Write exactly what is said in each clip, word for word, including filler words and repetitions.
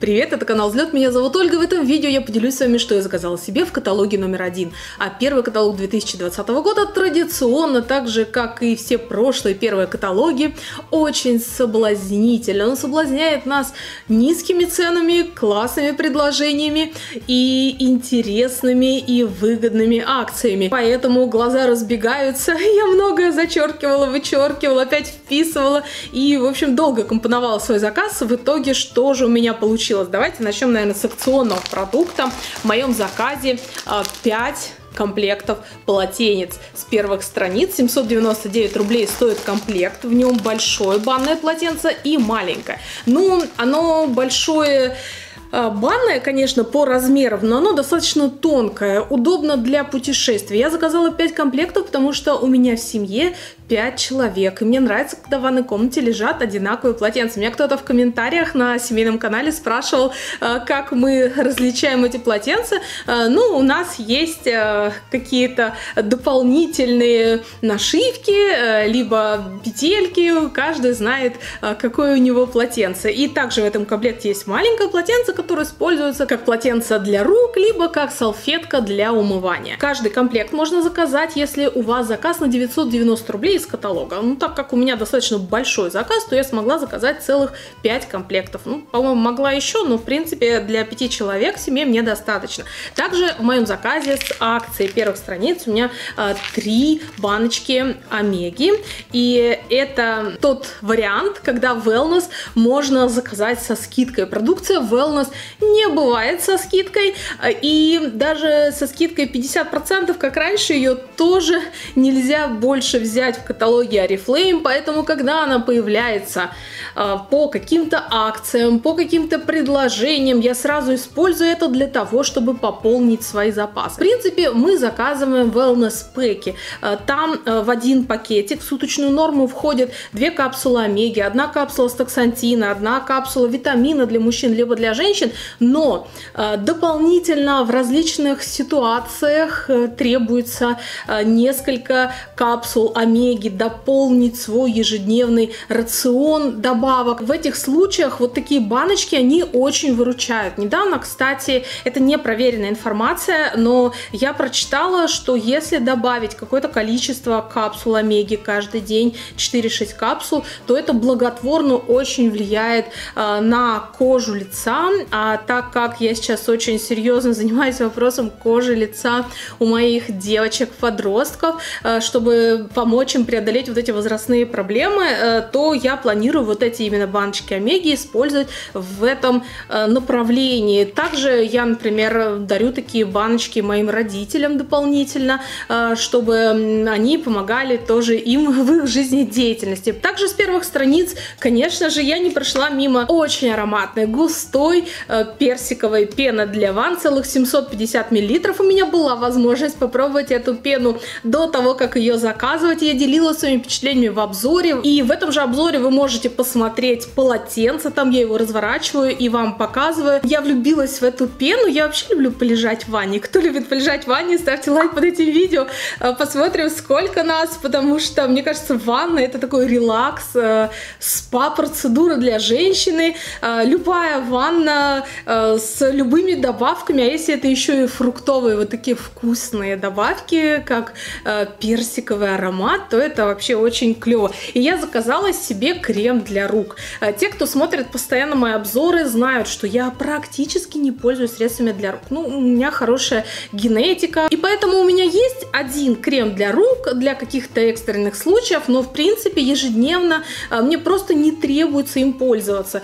Привет, это канал Взлет, меня зовут Ольга. В этом видео я поделюсь с вами, что я заказала себе в каталоге номер один. А первый каталог две тысячи двадцатого года традиционно, так же, как и все прошлые первые каталоги, очень соблазнительно. Он соблазняет нас низкими ценами, классными предложениями и интересными и выгодными акциями. Поэтому глаза разбегаются, я многое зачеркивала, вычеркивала, опять вписывала и, в общем, долго компоновала свой заказ. В итоге, что же у меня получилось? Давайте начнем, наверное, с акционного продукта. В моем заказе пять комплектов полотенец с первых страниц. семьсот девяносто девять рублей стоит комплект. В нем большое банное полотенце и маленькое. Ну, оно большое... Банное, конечно, по размерам, но оно достаточно тонкое, удобно для путешествий. Я заказала пять комплектов, потому что у меня в семье пять человек. И мне нравится, когда в ванной комнате лежат одинаковые полотенца. Меня кто-то в комментариях на семейном канале спрашивал, как мы различаем эти полотенца. Ну, у нас есть какие-то дополнительные нашивки, либо петельки. Каждый знает, какое у него полотенце. И также в этом комплекте есть маленькое полотенце, которые используются как полотенце для рук, либо как салфетка для умывания. Каждый комплект можно заказать, если у вас заказ на девятьсот девяносто рублей из каталога. Ну, так как у меня достаточно большой заказ, то я смогла заказать целых пять комплектов. Ну, по-моему, могла еще, но, в принципе, для пяти человек в семье мне достаточно. Также в моем заказе с акцией первых страниц у меня три баночки омеги. И это тот вариант, когда wellness можно заказать со скидкой. Продукция wellness не бывает со скидкой, и даже со скидкой пятьдесят процентов, как раньше, ее тоже нельзя больше взять в каталоге Oriflame, поэтому когда она появляется э, по каким-то акциям, по каким-то предложениям, я сразу использую это для того, чтобы пополнить свои запасы. В принципе, мы заказываем wellness-пэки. Там э, в один пакетик в суточную норму входят две капсулы омеги, одна капсула стоксантина, одна капсула витамина для мужчин, либо для женщин. Но э, дополнительно в различных ситуациях э, требуется э, несколько капсул омеги, дополнить свой ежедневный рацион добавок. В этих случаях вот такие баночки, они очень выручают. Недавно, кстати, это не проверенная информация, но я прочитала, что если добавить какое-то количество капсул омеги каждый день, четыре-шесть капсул, то это благотворно очень влияет э, на кожу лица. А так как я сейчас очень серьезно занимаюсь вопросом кожи лица у моих девочек-подростков, чтобы помочь им преодолеть вот эти возрастные проблемы, то я планирую вот эти именно баночки омеги использовать в этом направлении. Также я, например, дарю такие баночки моим родителям дополнительно, чтобы они помогали тоже им в их жизнедеятельности. Также с первых страниц, конечно же, я не прошла мимо очень ароматной, густой персиковой пена для ванн, целых семьсот пятьдесят миллилитров. У меня была возможность попробовать эту пену до того, как ее заказывать. Я делилась своими впечатлениями в обзоре, и в этом же обзоре вы можете посмотреть полотенце, там я его разворачиваю и вам показываю. Я влюбилась в эту пену, я вообще люблю полежать в ванне. Кто любит полежать в ванне, ставьте лайк под этим видео, посмотрим, сколько нас, потому что, мне кажется, ванна — это такой релакс, спа-процедура для женщины. Любая ванна с любыми добавками, а если это еще и фруктовые вот такие вкусные добавки, как э, персиковый аромат, то это вообще очень клево. И я заказала себе крем для рук. Э, те, кто смотрит постоянно мои обзоры, знают, что я практически не пользуюсь средствами для рук. Ну, у меня хорошая генетика, и поэтому у меня есть один крем для рук для каких-то экстренных случаев, но в принципе ежедневно э, мне просто не требуется им пользоваться.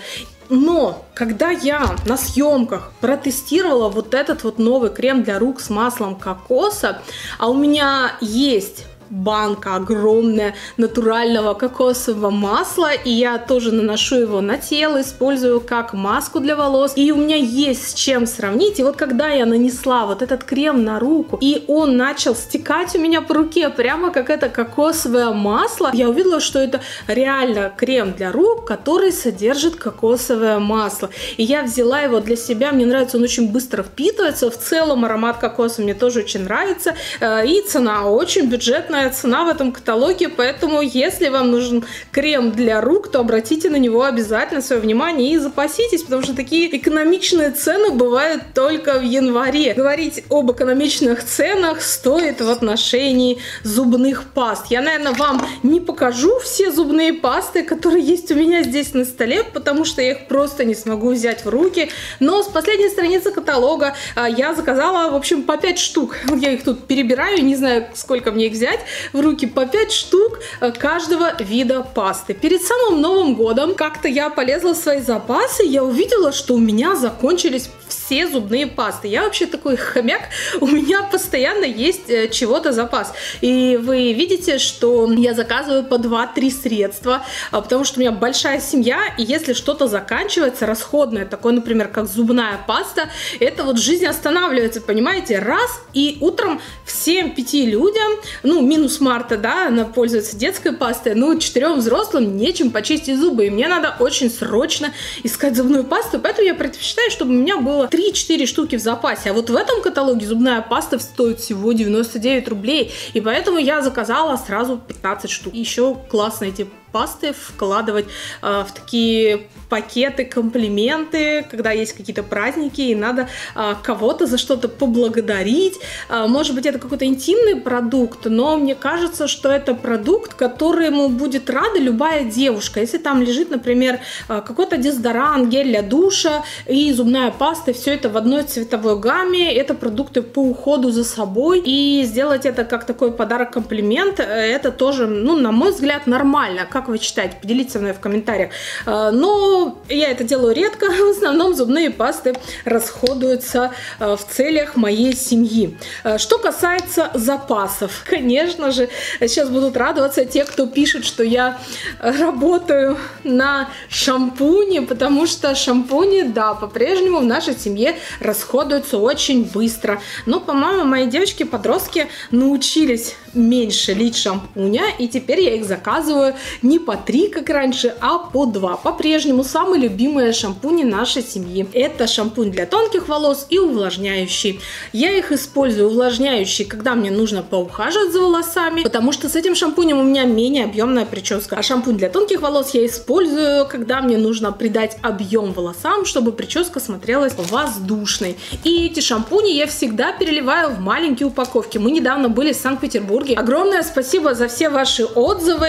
Но когда я на съемках протестировала вот этот вот новый крем для рук с маслом кокоса, а у меня есть банка огромная натурального кокосового масла, и я тоже наношу его на тело, использую как маску для волос, и у меня есть с чем сравнить. И вот когда я нанесла вот этот крем на руку, и он начал стекать у меня по руке, прямо как это кокосовое масло, я увидела, что это реально крем для рук, который содержит кокосовое масло. И я взяла его для себя, мне нравится, он очень быстро впитывается, в целом аромат кокоса мне тоже очень нравится, и цена очень бюджетная. смешная цена в этом каталоге, поэтому если вам нужен крем для рук, то обратите на него обязательно свое внимание и запаситесь, потому что такие экономичные цены бывают только в январе. Говорить об экономичных ценах стоит в отношении зубных паст. Я, наверное, вам не покажу все зубные пасты, которые есть у меня здесь на столе, потому что я их просто не смогу взять в руки, но с последней страницы каталога я заказала, в общем, по пять штук. Я их тут перебираю, не знаю, сколько мне их взять в руки, по пять штук каждого вида пасты. Перед самым Новым годом как-то я полезла в свои запасы, я увидела, что у меня закончились все зубные пасты. Я вообще такой хомяк, у меня постоянно есть чего-то запас. И вы видите, что я заказываю по два-три средства, потому что у меня большая семья, и если что-то заканчивается, расходное, такое, например, как зубная паста, это вот жизнь останавливается, понимаете, раз, и утром всем пяти людям, ну, минус Марта, да, она пользуется детской пастой, ну, четырем взрослым нечем почистить зубы, и мне надо очень срочно искать зубную пасту, поэтому я предпочитаю, чтобы у меня было три-четыре штуки в запасе, а вот в этом каталоге зубная паста стоит всего девяносто девять рублей, и поэтому я заказала сразу пятнадцать штук. Еще классно эти пасты вкладывать э, в такие пакеты, комплименты, когда есть какие-то праздники и надо э, кого-то за что-то поблагодарить. Э, может быть, это какой-то интимный продукт, но мне кажется, что это продукт, которому будет рада любая девушка. Если там лежит, например, э, какой-то дезодорант, гель для душа и зубная паста, все это в одной цветовой гамме, это продукты по уходу за собой, и сделать это как такой подарок-комплимент, э, это тоже, ну, на мой взгляд, нормально. Как вы считаете? Поделитесь со мной в комментариях. Но я это делаю редко. В основном зубные пасты расходуются в целях моей семьи. Что касается запасов, конечно же, сейчас будут радоваться те, кто пишет, что я работаю на шампуне, потому что шампуни, да, по-прежнему в нашей семье расходуются очень быстро. Но, по-моему, мои девочки-подростки научились меньше лить шампуня, и теперь я их заказываю не по три, как раньше, а по два. По-прежнему самые любимые шампуни нашей семьи. Это шампунь для тонких волос и увлажняющий. Я их использую, увлажняющий, когда мне нужно поухаживать за волосами, потому что с этим шампунем у меня менее объемная прическа. А шампунь для тонких волос я использую, когда мне нужно придать объем волосам, чтобы прическа смотрелась воздушной. И эти шампуни я всегда переливаю в маленькие упаковки. Мы недавно были в Санкт-Петербурге. Огромное спасибо за все ваши отзывы.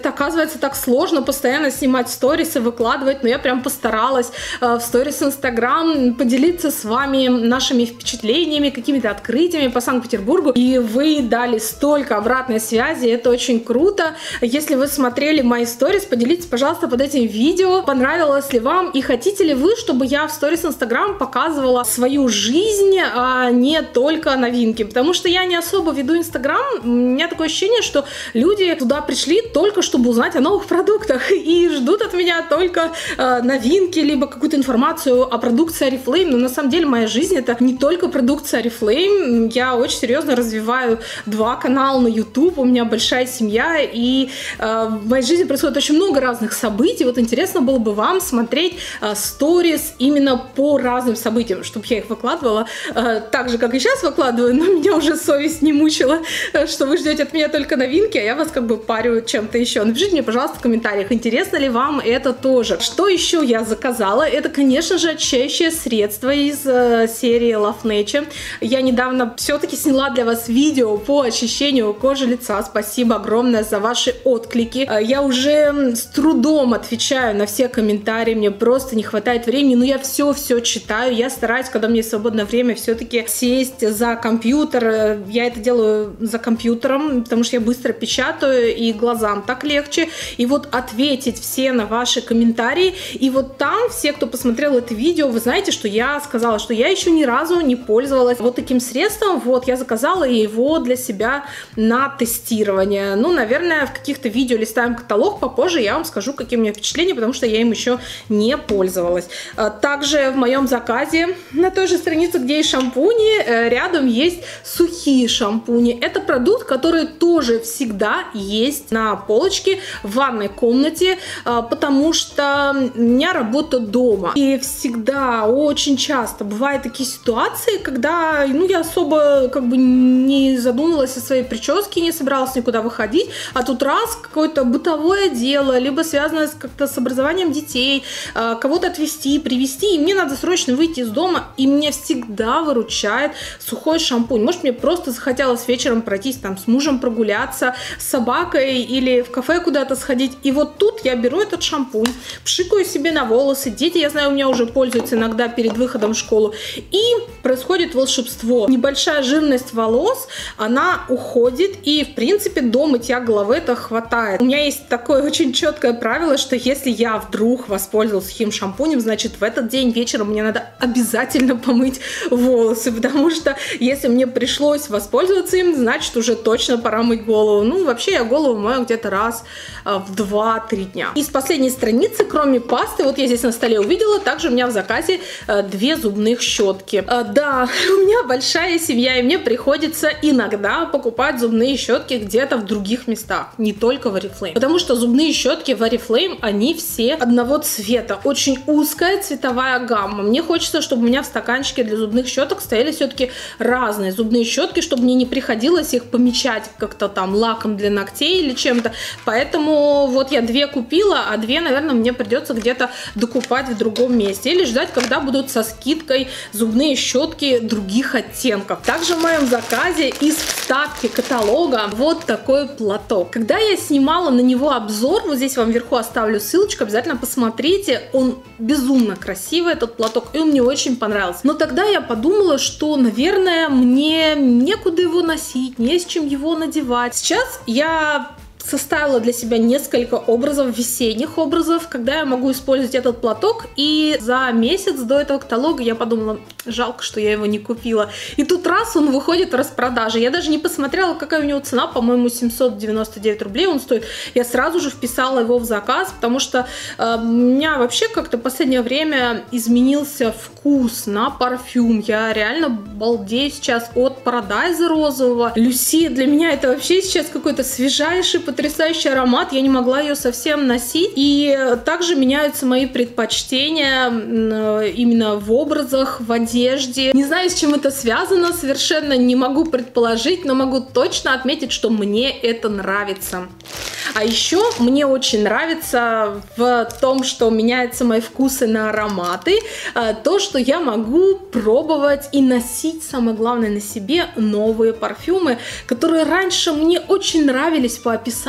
Это, оказывается, так сложно постоянно снимать сторисы, выкладывать, но я прям постаралась э, в сторис Инстаграм поделиться с вами нашими впечатлениями, какими-то открытиями по Санкт-Петербургу, и вы дали столько обратной связи, это очень круто. Если вы смотрели мои сторис, поделитесь, пожалуйста, под этим видео, понравилось ли вам и хотите ли вы, чтобы я в сторис Инстаграм показывала свою жизнь, а не только новинки, потому что я не особо веду Инстаграм, у меня такое ощущение, что люди туда пришли только чтобы узнать о новых продуктах и ждут от меня только э, новинки, либо какую-то информацию о продукции Oriflame. Но на самом деле моя жизнь это не только продукция Oriflame. Я очень серьезно развиваю два канала на YouTube, у меня большая семья, и э, в моей жизни происходит очень много разных событий. Вот интересно было бы вам смотреть сторис э, именно по разным событиям, чтобы я их выкладывала э, так же, как и сейчас выкладываю, но меня уже совесть не мучила, э, что вы ждете от меня только новинки, а я вас как бы парю чем-то еще. Напишите мне, пожалуйста, в комментариях, интересно ли вам это тоже. Что еще я заказала? Это, конечно же, очищающее средство из э, серии Love Nature. Я недавно все-таки сняла для вас видео по очищению кожи лица. Спасибо огромное за ваши отклики. Я уже с трудом отвечаю на все комментарии, мне просто не хватает времени, но я все-все читаю. Я стараюсь, когда мне свободное время, все-таки сесть за компьютер. Я это делаю за компьютером, потому что я быстро печатаю и глазам так легче, и вот ответить все на ваши комментарии, и вот там все, кто посмотрел это видео, вы знаете, что я сказала, что я еще ни разу не пользовалась вот таким средством, вот, я заказала его для себя на тестирование, ну, наверное, в каких-то видео листаем каталог, попозже я вам скажу, какие у меня впечатления, потому что я им еще не пользовалась. Также в моем заказе, на той же странице, где и шампуни, рядом есть сухие шампуни, это продукт, который тоже всегда есть на полочке, в ванной комнате, потому что у меня работа дома. И всегда, очень часто бывают такие ситуации, когда ну, я особо как бы не задумывалась о своей прическе, не собиралась никуда выходить, а тут раз какое-то бытовое дело, либо связанное как-то с образованием детей, кого-то отвезти, привезти, и мне надо срочно выйти из дома, и меня всегда выручает сухой шампунь. Может, мне просто захотелось вечером пройтись там с мужем, прогуляться с собакой или в кафе куда-то сходить, и вот тут я беру этот шампунь, пшикаю себе на волосы, дети, я знаю, у меня уже пользуются иногда перед выходом в школу, и происходит волшебство. Небольшая жирность волос, она уходит, и в принципе до мытья головы это хватает. У меня есть такое очень четкое правило, что если я вдруг воспользовалась сухим шампунем, значит в этот день вечером мне надо обязательно помыть волосы, потому что если мне пришлось воспользоваться им, значит уже точно пора мыть голову. Ну вообще я голову мою где-то раз в два-три дня. Из последней страницы, кроме пасты, вот я здесь на столе увидела, также у меня в заказе две зубных щетки. Да, у меня большая семья, и мне приходится иногда покупать зубные щетки где-то в других местах, не только в Oriflame, потому что зубные щетки в Oriflame, они все одного цвета, очень узкая цветовая гамма. Мне хочется, чтобы у меня в стаканчике для зубных щеток стояли все-таки разные зубные щетки, чтобы мне не приходилось их помечать как-то там лаком для ногтей или чем-то, поэтому вот я две купила, а две, наверное, мне придется где-то докупать в другом месте или ждать, когда будут со скидкой зубные щетки других оттенков. Также в моем заказе из вставки каталога вот такой платок. Когда я снимала на него обзор, вот здесь вам вверху оставлю ссылочку, обязательно посмотрите, он безумно красивый, этот платок, и он мне очень понравился. Но тогда я подумала, что, наверное, мне некуда его носить, не с чем его надевать. Сейчас я составила для себя несколько образов, весенних образов, когда я могу использовать этот платок, и за месяц до этого каталога я подумала, жалко, что я его не купила, и тут раз он выходит в распродаже, я даже не посмотрела, какая у него цена, по-моему, семьсот девяносто девять рублей он стоит, я сразу же вписала его в заказ, потому что э, у меня вообще как-то в последнее время изменился вкус на парфюм, я реально балдею сейчас от Парадайза розового, Люси, для меня это вообще сейчас какой-то свежайший, потрясающий аромат, я не могла ее совсем носить, и также меняются мои предпочтения именно в образах, в одежде. Не знаю, с чем это связано, совершенно не могу предположить, но могу точно отметить, что мне это нравится. А еще мне очень нравится в том, что меняются мои вкусы на ароматы, то, что я могу пробовать и носить, самое главное, на себе новые парфюмы, которые раньше мне очень нравились по описанию,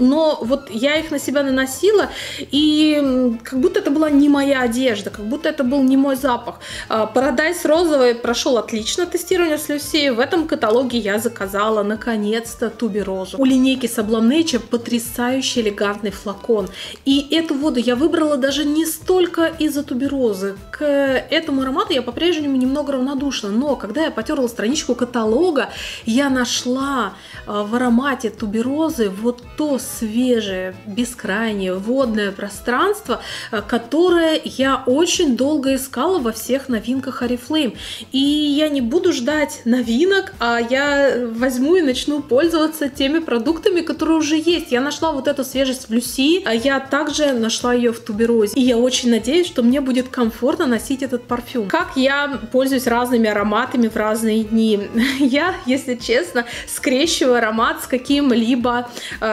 но вот я их на себя наносила, и как будто это была не моя одежда, как будто это был не мой запах. Парадайз розовый прошел отлично тестирование с Люси, в этом каталоге я заказала наконец-то туберозу. У линейки Sublime Nature потрясающий элегантный флакон, и эту воду я выбрала даже не столько из-за туберозы, к этому аромату я по-прежнему немного равнодушна, но когда я потерла страничку каталога, я нашла в аромате туберозы вот то свежее, бескрайнее водное пространство, которое я очень долго искала во всех новинках Oriflame. И я не буду ждать новинок, а я возьму и начну пользоваться теми продуктами, которые уже есть. Я нашла вот эту свежесть в Люси, а я также нашла ее в туберозе. И я очень надеюсь, что мне будет комфортно носить этот парфюм. Как я пользуюсь разными ароматами в разные дни? Я, если честно, скрещиваю аромат с каким-либо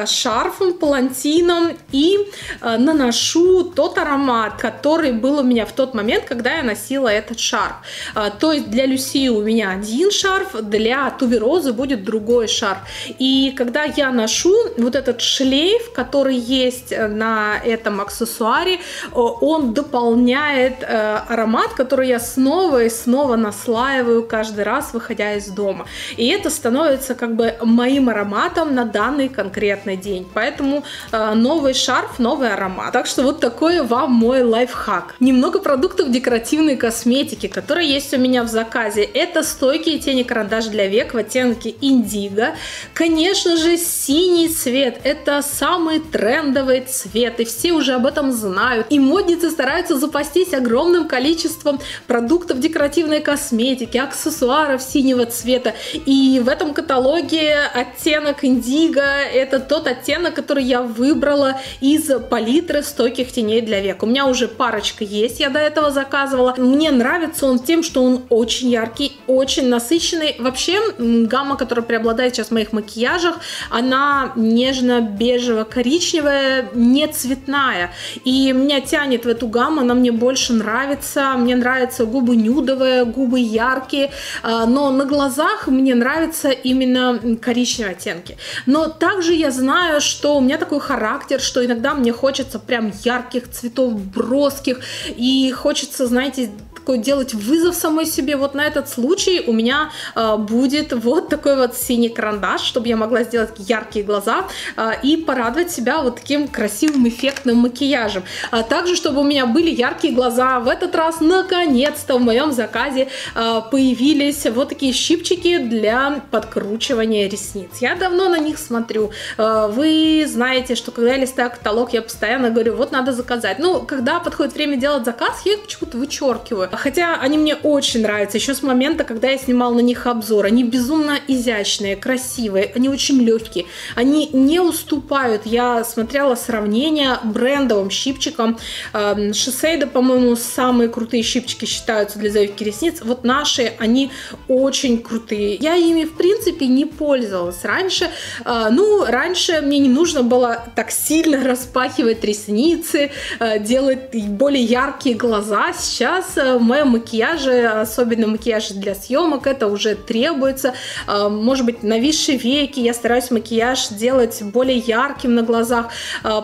шарфом, палантином и э, наношу тот аромат, который был у меня в тот момент, когда я носила этот шарф. Э, то есть для Люси у меня один шарф, для туберозы будет другой шарф. И когда я ношу вот этот шлейф, который есть на этом аксессуаре, э, он дополняет э, аромат, который я снова и снова наслаиваю каждый раз, выходя из дома. И это становится как бы моим ароматом на данный конкретный день. Поэтому э, новый шарф, новый аромат. Так что вот такой вам мой лайфхак. Немного продуктов декоративной косметики, которые есть у меня в заказе. Это стойкие тени-карандаш для век в оттенке индиго. Конечно же, синий цвет. Это самый трендовый цвет, и все уже об этом знают. И модницы стараются запастись огромным количеством продуктов декоративной косметики, аксессуаров синего цвета. И в этом каталоге оттенок индиго — это тот оттенок, который я выбрала из палитры стойких теней для век. У меня уже парочка есть, я до этого заказывала. Мне нравится он тем, что он очень яркий, очень насыщенный. Вообще гамма, которая преобладает сейчас в моих макияжах, она нежно-бежево-коричневая, не цветная. И меня тянет в эту гамму, она мне больше нравится. Мне нравятся губы нюдовые, губы яркие, но на глазах мне нравятся именно коричневые оттенки. Но также я знаю, что у меня такой характер, что иногда мне хочется прям ярких цветов, броских, и хочется, знаете, такой делать вызов самой себе. Вот на этот случай у меня э, будет вот такой вот синий карандаш, чтобы я могла сделать яркие глаза э, и порадовать себя вот таким красивым эффектным макияжем. А также, чтобы у меня были яркие глаза, в этот раз наконец-то в моем заказе э, появились вот такие щипчики для подкручивания ресниц. Я давно на них смотрю. Э, вы знаете, что когда я листаю каталог, я постоянно говорю, вот надо заказать. Ну, когда подходит время делать заказ, я их почему-то вычеркиваю. Хотя они мне очень нравятся еще с момента, когда я снимала на них обзор. Они безумно изящные, красивые, они очень легкие, они не уступают. Я смотрела сравнение брендовым щипчиком. Шисейда, по-моему, самые крутые щипчики считаются для завивки ресниц. Вот наши, они очень крутые. Я ими, в принципе, не пользовалась раньше. Ну, раньше мне не нужно было так сильно распахивать ресницы, делать более яркие глаза. Сейчас в моем макияже, особенно макияже для съемок, это уже требуется. Может быть, нависшие веки, я стараюсь макияж делать более ярким на глазах,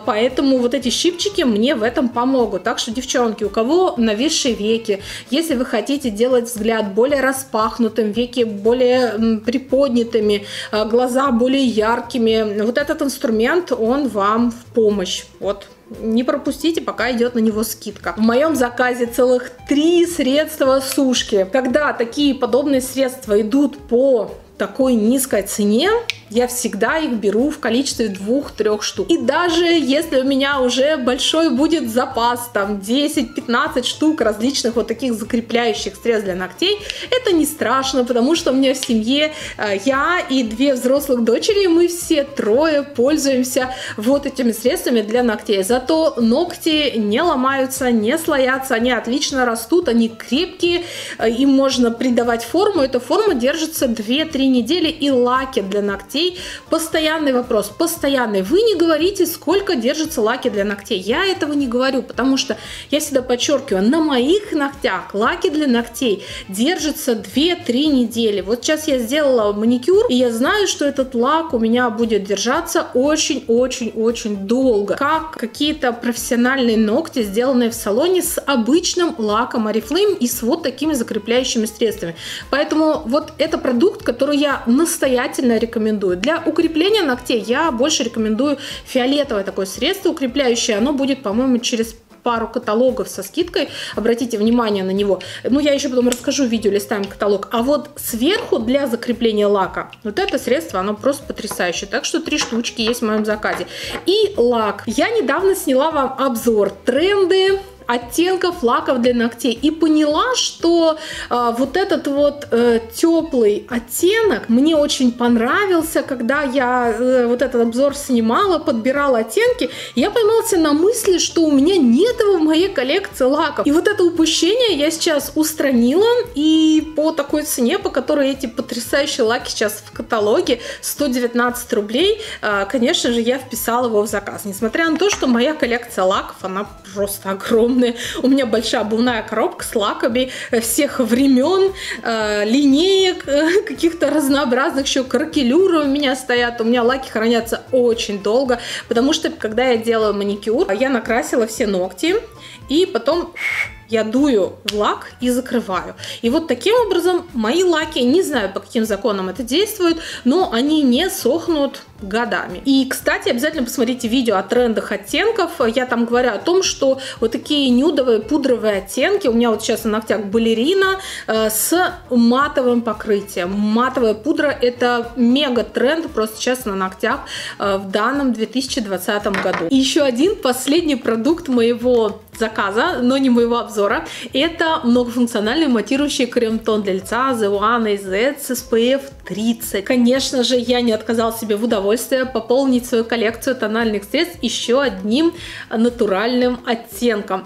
поэтому вот эти щипчики мне в этом помогут. Так что, девчонки, у кого нависшие веки, если вы хотите делать взгляд более распахнутым, веки более приподнятыми, глаза более яркими, вот этот инструмент, он вам в помощь. Вот. Не пропустите, пока идет на него скидка. В моем заказе целых три средства сушки. Когда такие подобные средства идут по такой низкой цене, я всегда их беру в количестве двух-трех штук. И даже если у меня уже большой будет запас, там десять-пятнадцать штук различных вот таких закрепляющих средств для ногтей, это не страшно, потому что у меня в семье я и две взрослых дочери, мы все трое пользуемся вот этими средствами для ногтей. Зато ногти не ломаются, не слоятся, они отлично растут, они крепкие, им можно придавать форму. Эта форма держится две-три недели, и лаки для ногтей — постоянный вопрос, постоянный. Вы не говорите, сколько держатся лаки для ногтей. Я этого не говорю, потому что я всегда подчеркиваю, на моих ногтях лаки для ногтей держатся две-три недели. Вот сейчас я сделала маникюр, и я знаю, что этот лак у меня будет держаться очень-очень-очень долго. Как какие-то профессиональные ногти, сделанные в салоне с обычным лаком Oriflame и с вот такими закрепляющими средствами. Поэтому вот это продукт, который я настоятельно рекомендую. Для укрепления ногтей я больше рекомендую фиолетовое такое средство укрепляющее. Оно будет, по-моему, через пару каталогов со скидкой. Обратите внимание на него. Ну, я еще потом расскажу в видео, листаем каталог. А вот сверху для закрепления лака вот это средство, оно просто потрясающее. Так что три штучки есть в моем заказе. И лак. Я недавно сняла вам обзор тренды оттенков лаков для ногтей и поняла, что э, вот этот вот э, теплый оттенок мне очень понравился. Когда я э, вот этот обзор снимала, подбирала оттенки, я поймалась на мысли, что у меня нет его в моей коллекции лаков. И вот это упущение я сейчас устранила, и по такой цене, по которой эти потрясающие лаки сейчас в каталоге, сто девятнадцать рублей, э, конечно же, я вписала его в заказ. Несмотря на то, что моя коллекция лаков, она просто огромная. У меня большая обувная коробка с лаками всех времен, э, линеек, э, каких-то разнообразных еще кракелюров у меня стоят. У меня лаки хранятся очень долго, потому что когда я делаю маникюр, я накрасила все ногти и потом я дую в лак и закрываю. И вот таким образом мои лаки, не знаю, по каким законам это действует, но они не сохнут годами. И, кстати, обязательно посмотрите видео о трендах оттенков. Я там говорю о том, что вот такие нюдовые, пудровые оттенки. У меня вот сейчас на ногтях балерина э, с матовым покрытием. Матовая пудра — это мега тренд просто сейчас на ногтях э, в данном две тысячи двадцатом году. И еще один последний продукт моего заказа, но не моего обзора. Это многофункциональный матирующий крем-тон для лица The One из эс пэ эф тридцать. Конечно же, я не отказала себе в удовольствии пополнить свою коллекцию тональных средств еще одним натуральным оттенком.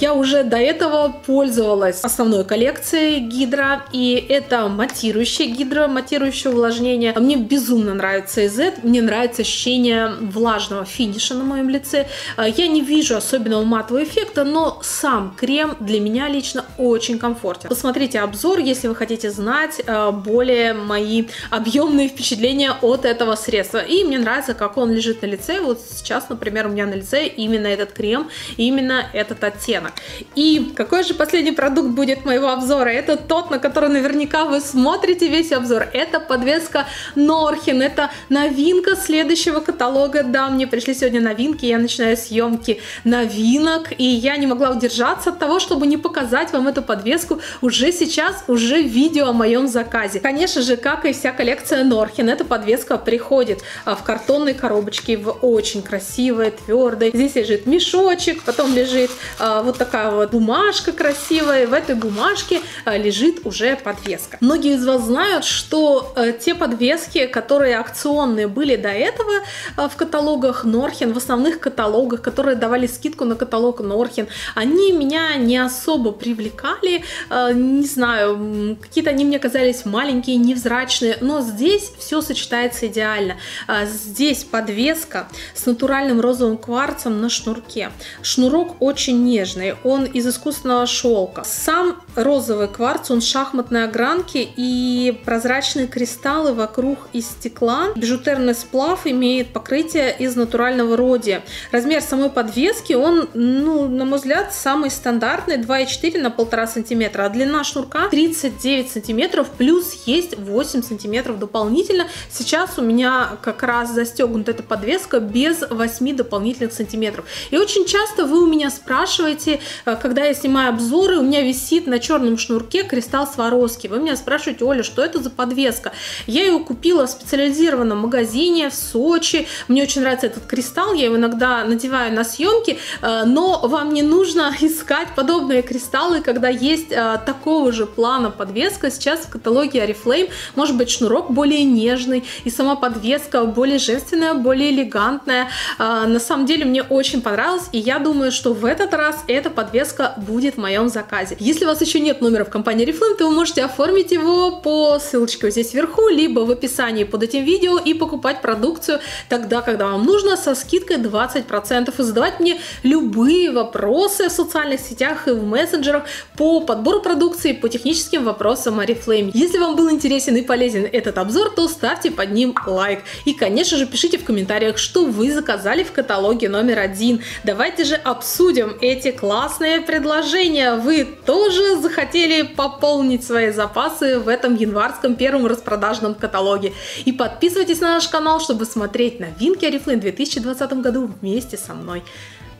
Я уже до этого пользовалась основной коллекцией гидро, и это матирующее гидро, матирующее увлажнение. Мне безумно нравится из, мне нравится ощущение влажного финиша на моем лице. Я не вижу особенного матового эффекта, но сам крем для меня лично очень комфортен. Посмотрите обзор, если вы хотите знать более мои объемные впечатления от этого средства. И мне нравится, как он лежит на лице. Вот сейчас, например, у меня на лице именно этот крем, именно этот оттенок. И какой же последний продукт будет моего обзора? Это тот, на который наверняка вы смотрите весь обзор. Это подвеска Норхен. Это новинка следующего каталога. Да, мне пришли сегодня новинки. Я начинаю съемки новинок. И я не могла удержаться от того, чтобы не показать вам эту подвеску уже сейчас, уже в видео о моем заказе. Конечно же, как и вся коллекция Норхен, эта подвеска приходит в картонной коробочке, в очень красивой, твердой. Здесь лежит мешочек, потом лежит а, вот такая вот бумажка красивая, в этой бумажке а, лежит уже подвеска. Многие из вас знают, что а, те подвески, которые акционные были до этого а, в каталогах Норхен, в основных каталогах, которые давали скидку на каталог Норхен, они меня не особо привлекали, не знаю, какие-то они мне казались маленькие, невзрачные, но здесь все сочетается идеально. Здесь подвеска с натуральным розовым кварцем на шнурке. Шнурок очень нежный, он из искусственного шелка. Сам розовый кварц, он шахматной огранки и прозрачные кристаллы вокруг из стекла. Бижутерный сплав имеет покрытие из натурального родия. Размер самой подвески, он, ну, на мой взгляд, самый стандартный два и четыре на полтора сантиметра, а длина шнурка тридцать девять сантиметров, плюс есть восемь сантиметров дополнительно. Сейчас у меня как раз застегнута эта подвеска без восьми дополнительных сантиметров. И очень часто вы у меня спрашиваете, когда я снимаю обзоры, у меня висит на черном шнурке кристалл Swarovski. Вы меня спрашиваете: Оля, что это за подвеска? Я ее купила в специализированном магазине в Сочи. Мне очень нравится этот кристалл, я его иногда надеваю на съемки, но вам не нужно искать подобные кристаллы, когда есть а, такого же плана подвеска сейчас в каталоге Oriflame. Может быть, шнурок более нежный и сама подвеска более женственная, более элегантная. А, на самом деле мне очень понравилось, и я думаю, что в этот раз эта подвеска будет в моем заказе. Если у вас еще нет номера в компании Oriflame, то вы можете оформить его по ссылочке вот здесь вверху, либо в описании под этим видео, и покупать продукцию тогда, когда вам нужно, со скидкой двадцать процентов, и задавать мне любые вопросы в социальных сетях и в мессенджерах по подбору продукции, по техническим вопросам Oriflame. Если вам был интересен и полезен этот обзор, то ставьте под ним лайк. И, конечно же, пишите в комментариях, что вы заказали в каталоге номер один. Давайте же обсудим эти классные предложения. Вы тоже захотели пополнить свои запасы в этом январском первом распродажном каталоге. И подписывайтесь на наш канал, чтобы смотреть новинки Oriflame в две тысячи двадцатом году вместе со мной.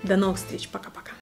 До новых встреч. Пока-пока.